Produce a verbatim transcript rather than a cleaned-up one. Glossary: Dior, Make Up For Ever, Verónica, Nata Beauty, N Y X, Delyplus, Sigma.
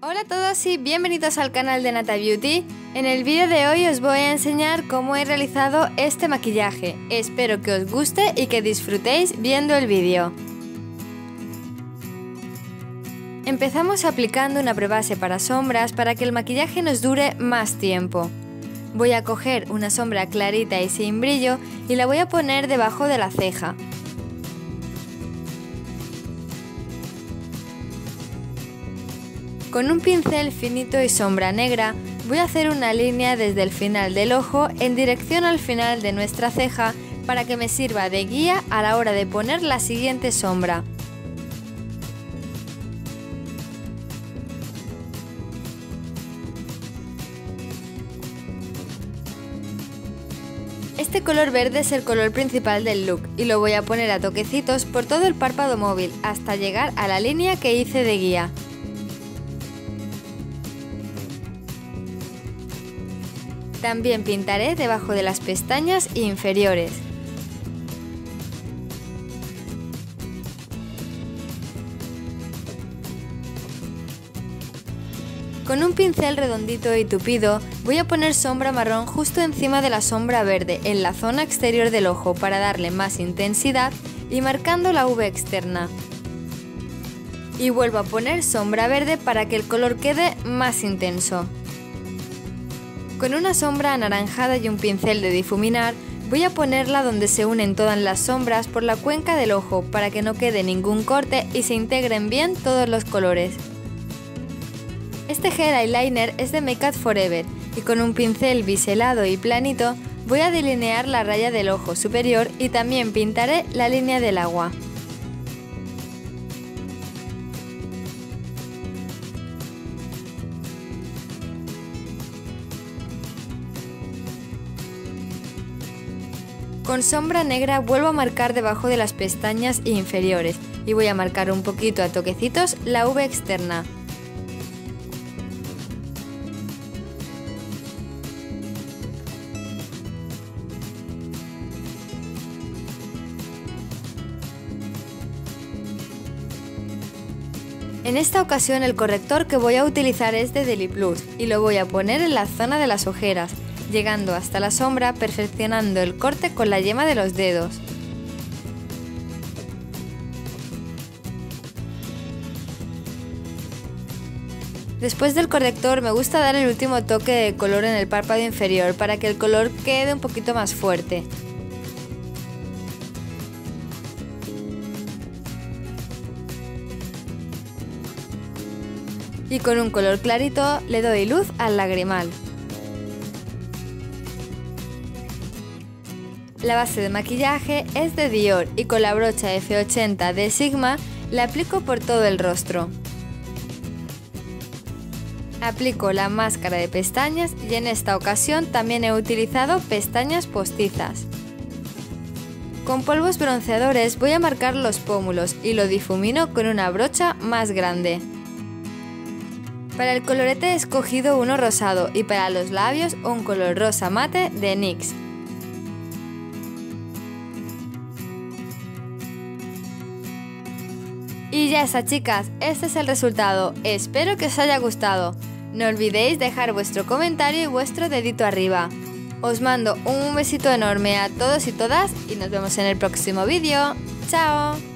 Hola a todos y bienvenidos al canal de Nata Beauty. En el vídeo de hoy os voy a enseñar cómo he realizado este maquillaje. Espero que os guste y que disfrutéis viendo el vídeo. Empezamos aplicando una prebase para sombras para que el maquillaje nos dure más tiempo. Voy a coger una sombra clarita y sin brillo y la voy a poner debajo de la ceja. Con un pincel finito y sombra negra voy a hacer una línea desde el final del ojo en dirección al final de nuestra ceja para que me sirva de guía a la hora de poner la siguiente sombra. Este color verde es el color principal del look y lo voy a poner a toquecitos por todo el párpado móvil hasta llegar a la línea que hice de guía. También pintaré debajo de las pestañas inferiores. Con un pincel redondito y tupido voy a poner sombra marrón justo encima de la sombra verde en la zona exterior del ojo para darle más intensidad y marcando la V externa. Y vuelvo a poner sombra verde para que el color quede más intenso. Con una sombra anaranjada y un pincel de difuminar, voy a ponerla donde se unen todas las sombras por la cuenca del ojo para que no quede ningún corte y se integren bien todos los colores. Este gel eyeliner es de Make Up For Ever y con un pincel biselado y planito voy a delinear la raya del ojo superior y también pintaré la línea del agua. Con sombra negra vuelvo a marcar debajo de las pestañas inferiores y voy a marcar un poquito a toquecitos la V externa. En esta ocasión el corrector que voy a utilizar es de Delyplus y lo voy a poner en la zona de las ojeras, llegando hasta la sombra, perfeccionando el corte con la yema de los dedos. Después del corrector me gusta dar el último toque de color en el párpado inferior para que el color quede un poquito más fuerte. Y con un color clarito le doy luz al lagrimal. La base de maquillaje es de Dior y con la brocha F ochenta de Sigma la aplico por todo el rostro. Aplico la máscara de pestañas y en esta ocasión también he utilizado pestañas postizas. Con polvos bronceadores voy a marcar los pómulos y lo difumino con una brocha más grande. Para el colorete he escogido uno rosado y para los labios un color rosa mate de N Y X. Y ya está, chicas, este es el resultado. Espero que os haya gustado. No olvidéis dejar vuestro comentario y vuestro dedito arriba. Os mando un besito enorme a todos y todas y nos vemos en el próximo vídeo. ¡Chao!